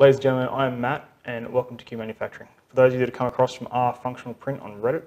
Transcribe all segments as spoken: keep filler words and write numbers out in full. Ladies and gentlemen, I am Matt, and welcome to Q Manufacturing. For those of you that have come across from R Functional Print on Reddit,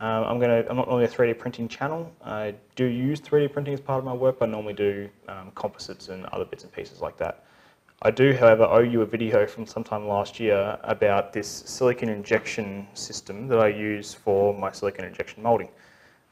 um, I'm going to—I'm not normally a three D printing channel. I do use three D printing as part of my work, but I normally do um, composites and other bits and pieces like that. I do, however, owe you a video from sometime last year about this silicone injection system that I use for my silicone injection molding.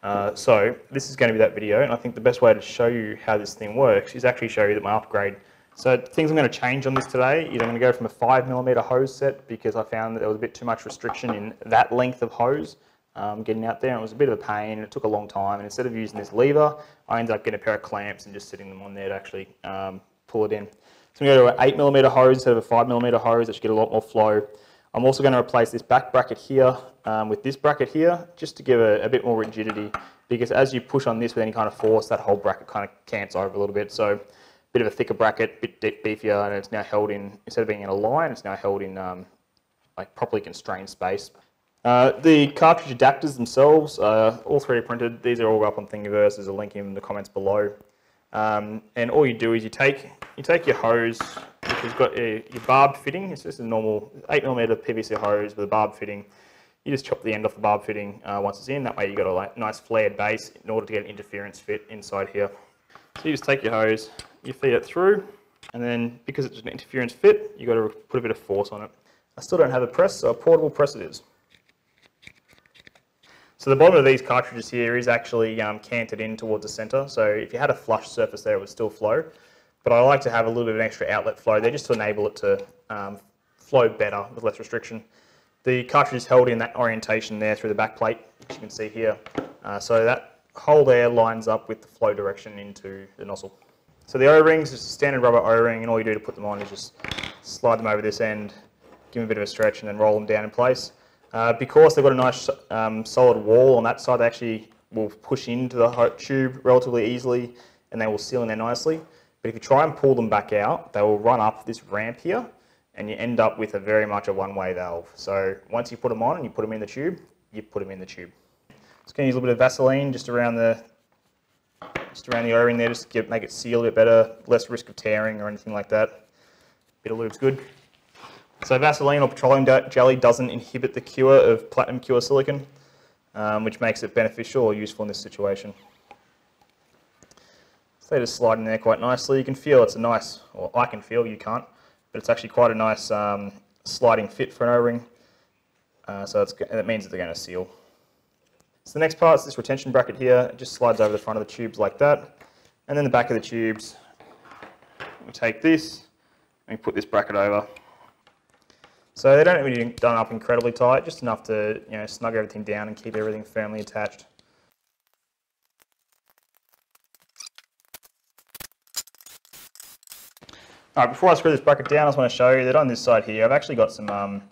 Uh, so this is going to be that video, and I think the best way to show you how this thing works is actually show you that my upgrade. So things I'm going to change on this today is I'm going to go from a five millimeter hose set because I found that there was a bit too much restriction in that length of hose um, getting out there, and it was a bit of a pain. It took a long time, and instead of using this lever, I ended up getting a pair of clamps and just sitting them on there to actually um, pull it in. So I'm going to go to an eight millimeter hose instead of a five millimeter hose. That should get a lot more flow. I'm also going to replace this back bracket here um, with this bracket here just to give a, a bit more rigidity, because as you push on this with any kind of force, that whole bracket kind of cants over a little bit. So bit of a thicker bracket, bit beefier, and it's now held in, instead of being in a line, it's now held in um, like properly constrained space. Uh, the cartridge adapters themselves are all three D printed. These are all up on Thingiverse. There's a link in the comments below. Um, and all you do is you take you take your hose, which has got a, your barb fitting. It's just a normal eight millimeter P V C hose with a barb fitting. You just chop the end off the barb fitting uh, once it's in. That way you've got a like, nice flared base in order to get an interference fit inside here. So you just take your hose, you feed it through, and then because it's an interference fit, you've got to put a bit of force on it. I still don't have a press, so a portable press it is. So the bottom of these cartridges here is actually um, canted in towards the centre, so if you had a flush surface there, it would still flow. But I like to have a little bit of an extra outlet flow there just to enable it to um, flow better with less restriction. The cartridge is held in that orientation there through the back plate, which you can see here. Uh, so that hole there lines up with the flow direction into the nozzle. So the O-rings, just a standard rubber O-ring, and all you do to put them on is just slide them over this end, give them a bit of a stretch, and then roll them down in place. Uh, because they've got a nice um, solid wall on that side, they actually will push into the tube relatively easily, and they will seal in there nicely. But if you try and pull them back out, they will run up this ramp here, and you end up with a very much a one-way valve. So once you put them on and you put them in the tube, you put them in the tube. Just going to use a little bit of Vaseline just around the just around the O-ring there, just to give, make it seal a bit better, less risk of tearing or anything like that. Bit of lube's good. So Vaseline or petroleum jelly doesn't inhibit the cure of platinum cure silicon, um, which makes it beneficial or useful in this situation. So they just slide in there quite nicely. You can feel it's a nice, or I can feel, you can't, but it's actually quite a nice um, sliding fit for an O-ring. Uh, so it's, that means that they're going to seal. So the next part is this retention bracket here. It just slides over the front of the tubes like that. And then the back of the tubes, we take this and we put this bracket over. So they don't have anything done up incredibly tight, just enough to, you know, snug everything down and keep everything firmly attached. All right, before I screw this bracket down, I just want to show you that on this side here, I've actually got some, um,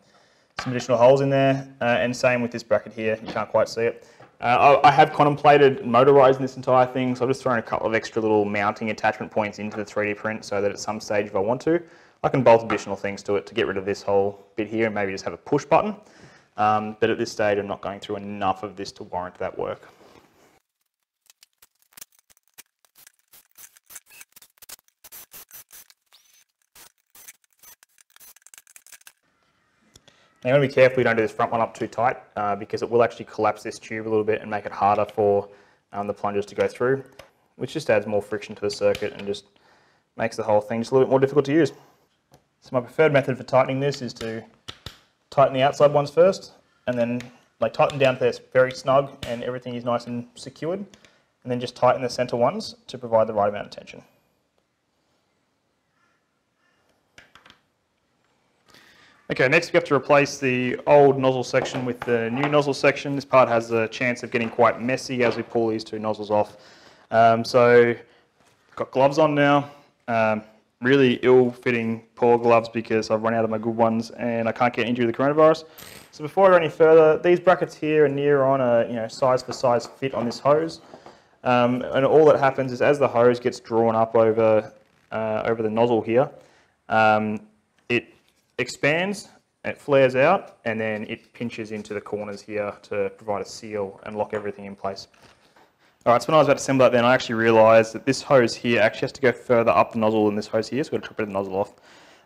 some additional holes in there, uh, and same with this bracket here. You can't quite see it. Uh, I have contemplated motorising this entire thing, so I've just thrown a couple of extra little mounting attachment points into the three D print so that at some stage, if I want to, I can bolt additional things to it to get rid of this whole bit here and maybe just have a push button. Um, but at this stage, I'm not going through enough of this to warrant that work. Now you want to be careful you don't do this front one up too tight uh, because it will actually collapse this tube a little bit and make it harder for um, the plungers to go through, which just adds more friction to the circuit and just makes the whole thing just a little bit more difficult to use. So my preferred method for tightening this is to tighten the outside ones first and then like tighten down to this very snug and everything is nice and secured, and then just tighten the center ones to provide the right amount of tension. Okay, next we have to replace the old nozzle section with the new nozzle section. This part has a chance of getting quite messy as we pull these two nozzles off. Um, so, got gloves on now. Um, really ill-fitting, poor gloves because I've run out of my good ones and I can't get injured with the coronavirus. So before I go any further, these brackets here and near on are, you know, size for size fit on this hose. Um, and all that happens is as the hose gets drawn up over, uh, over the nozzle here, um, it expands, it flares out, and then it pinches into the corners here to provide a seal and lock everything in place. Alright, so when I was about to assemble that then, I actually realised that this hose here actually has to go further up the nozzle than this hose here, so we're going to trip the nozzle off.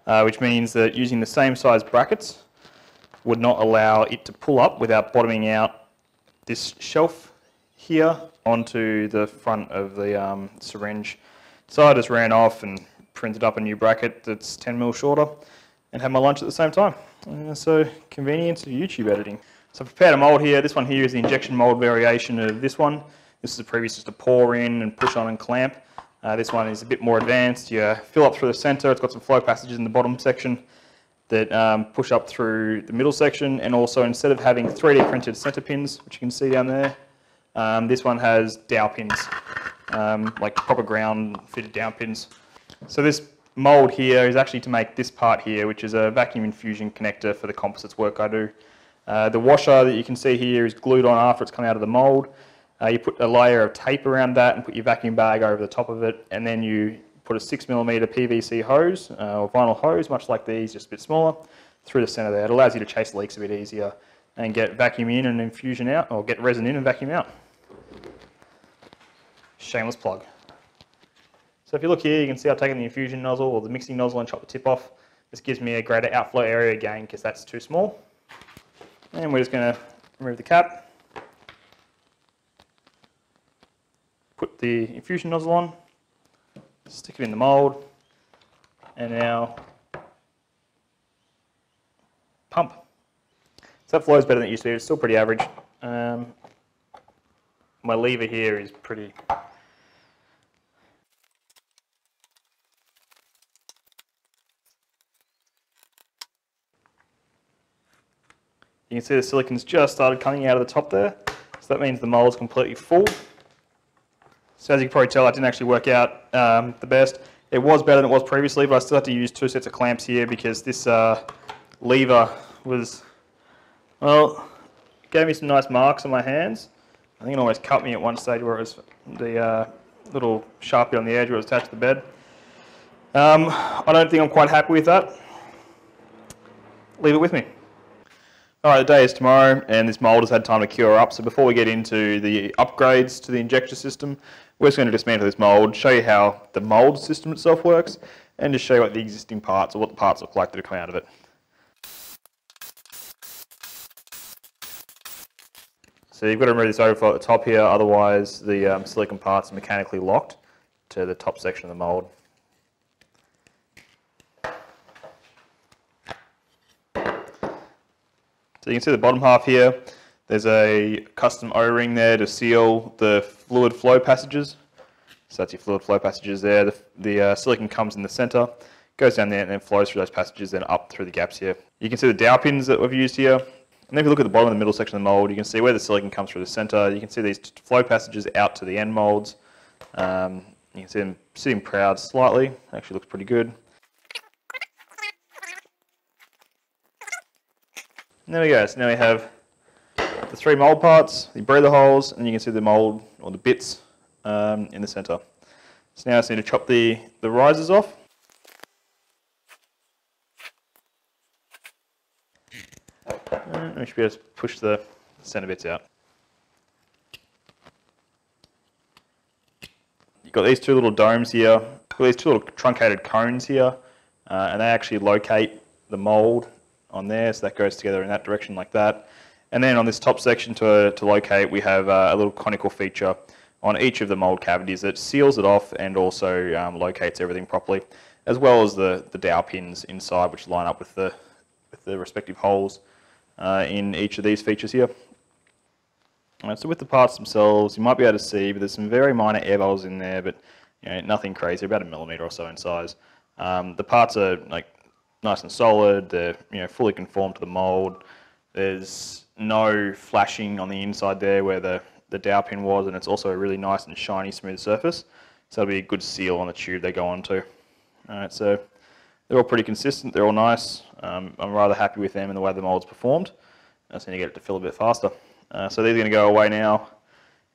uh, which means that using the same size brackets would not allow it to pull up without bottoming out this shelf here onto the front of the um, syringe. So I just ran off and printed up a new bracket that's ten mil shorter and had my lunch at the same time. Uh, so convenience of YouTube editing. So I've prepared a mould here. This one here is the injection mould variation of this one. This is the previous, just to pour in and push on and clamp. Uh, this one is a bit more advanced. You uh, fill up through the centre. It's got some flow passages in the bottom section that um, push up through the middle section. And also, instead of having three D printed centre pins, which you can see down there, um, this one has dowel pins, um, like proper ground fitted dowel pins. So this mould here is actually to make this part here, which is a vacuum infusion connector for the composites work I do. Uh, the washer that you can see here is glued on after it's come out of the mould. Uh, you put a layer of tape around that and put your vacuum bag over the top of it, and then you put a six millimeter P V C hose uh, or vinyl hose, much like these, just a bit smaller, through the centre there. It allows you to chase leaks a bit easier and get vacuum in and infusion out, or get resin in and vacuum out. Shameless plug. So if you look here, you can see I've taken the infusion nozzle or the mixing nozzle and chopped the tip off. This gives me a greater outflow area again because that's too small. And we're just going to remove the cap, put the infusion nozzle on, stick it in the mould, and now pump. So that flows better than it used to. It's still pretty average. Um, my lever here is pretty... You can see the silicon's just started coming out of the top there, so that means the mould's completely full. So as you can probably tell, I didn't actually work out um, the best. It was better than it was previously, but I still had to use two sets of clamps here because this uh, lever was, well, it gave me some nice marks on my hands. I think it almost cut me at one stage where it was the uh, little Sharpie on the edge where it was attached to the bed. Um, I don't think I'm quite happy with that. Leave it with me. Alright, the day is tomorrow and this mould has had time to cure up, so before we get into the upgrades to the injection system, we're just going to dismantle this mould, show you how the mould system itself works, and just show you what the existing parts, or what the parts look like that have come out of it. So you've got to remove this overflow at the top here, otherwise the um, silicone parts are mechanically locked to the top section of the mould. So you can see the bottom half here, there's a custom O-ring there to seal the fluid flow passages. So that's your fluid flow passages there. The, the uh, silicone comes in the centre, goes down there and then flows through those passages and up through the gaps here. You can see the dowel pins that we've used here. And if you look at the bottom of the middle section of the mould, you can see where the silicone comes through the centre. You can see these flow passages out to the end moulds. Um, you can see them sitting proud slightly, actually looks pretty good. There we go, so now we have the three mould parts, the breather holes, and you can see the mould, or the bits, um, in the centre. So now I just need to chop the, the risers off. And we should be able to push the centre bits out. You've got these two little domes here, got these two little truncated cones here, uh, and they actually locate the mould on there, so that goes together in that direction like that. And then on this top section to, uh, to locate, we have uh, a little conical feature on each of the mould cavities that seals it off and also um, locates everything properly, as well as the, the dowel pins inside, which line up with the, with the respective holes uh, in each of these features here. All right, so with the parts themselves, you might be able to see, but there's some very minor air bubbles in there, but you know, nothing crazy, about a millimetre or so in size. Um, the parts are like nice and solid, they're you know, fully conformed to the mould. There's no flashing on the inside there where the, the dowel pin was, and it's also a really nice and shiny smooth surface. So that'll be a good seal on the tube they go onto. Alright, so they're all pretty consistent, they're all nice. Um, I'm rather happy with them and the way the mould's performed. I just need to get it to fill a bit faster. Uh, so these are going to go away now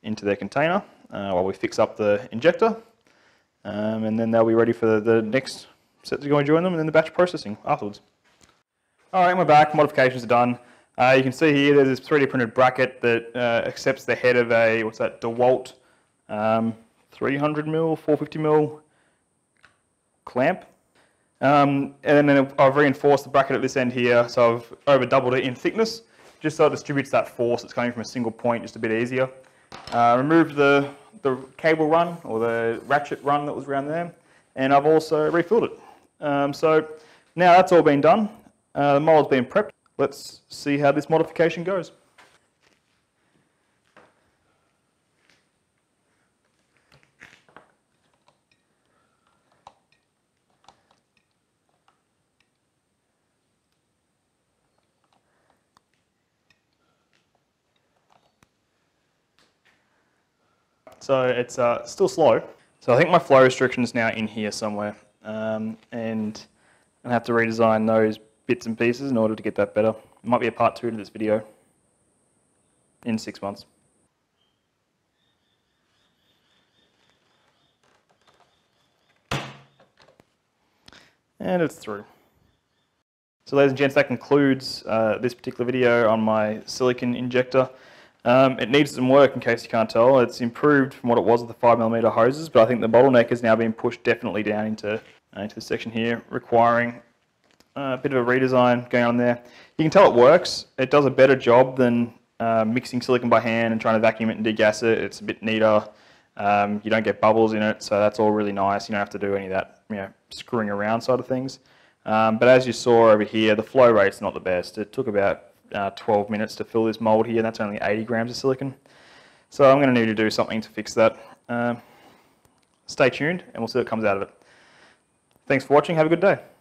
into their container uh, while we fix up the injector. Um, and then they'll be ready for the, the next set to go and join them, and then the batch processing afterwards. Alright, we're back, modifications are done. Uh, you can see here there's this three D printed bracket that uh, accepts the head of a, what's that, DeWalt um, three hundred mil, four hundred fifty mil clamp. Um, and then I've reinforced the bracket at this end here, so I've over doubled it in thickness, just so it distributes that force that's coming from a single point just a bit easier. Uh, removed the, the cable run, or the ratchet run that was around there, and I've also refilled it. Um, so now that's all been done. Uh, the mold's been prepped. Let's see how this modification goes. So it's uh, still slow. So I think my flow restriction is now in here somewhere. Um, and I have to redesign those bits and pieces in order to get that better. It might be a part two to this video in six months. And it's through. So ladies and gents, that concludes uh, this particular video on my silicone injector. Um, it needs some work in case you can't tell. It's improved from what it was with the five millimeter hoses, but I think the bottleneck has now been pushed definitely down into, uh, into this section here, requiring uh, a bit of a redesign going on there. You can tell it works. It does a better job than uh, mixing silicone by hand and trying to vacuum it and degas it. It's a bit neater. Um, you don't get bubbles in it, so that's all really nice. You don't have to do any of that you know, screwing around side of things. Um, but as you saw over here, the flow rate's not the best. It took about Uh, twelve minutes to fill this mold here, and that's only eighty grams of silicone. So I'm going to need to do something to fix that. Um, stay tuned and we'll see what comes out of it. Thanks for watching, have a good day.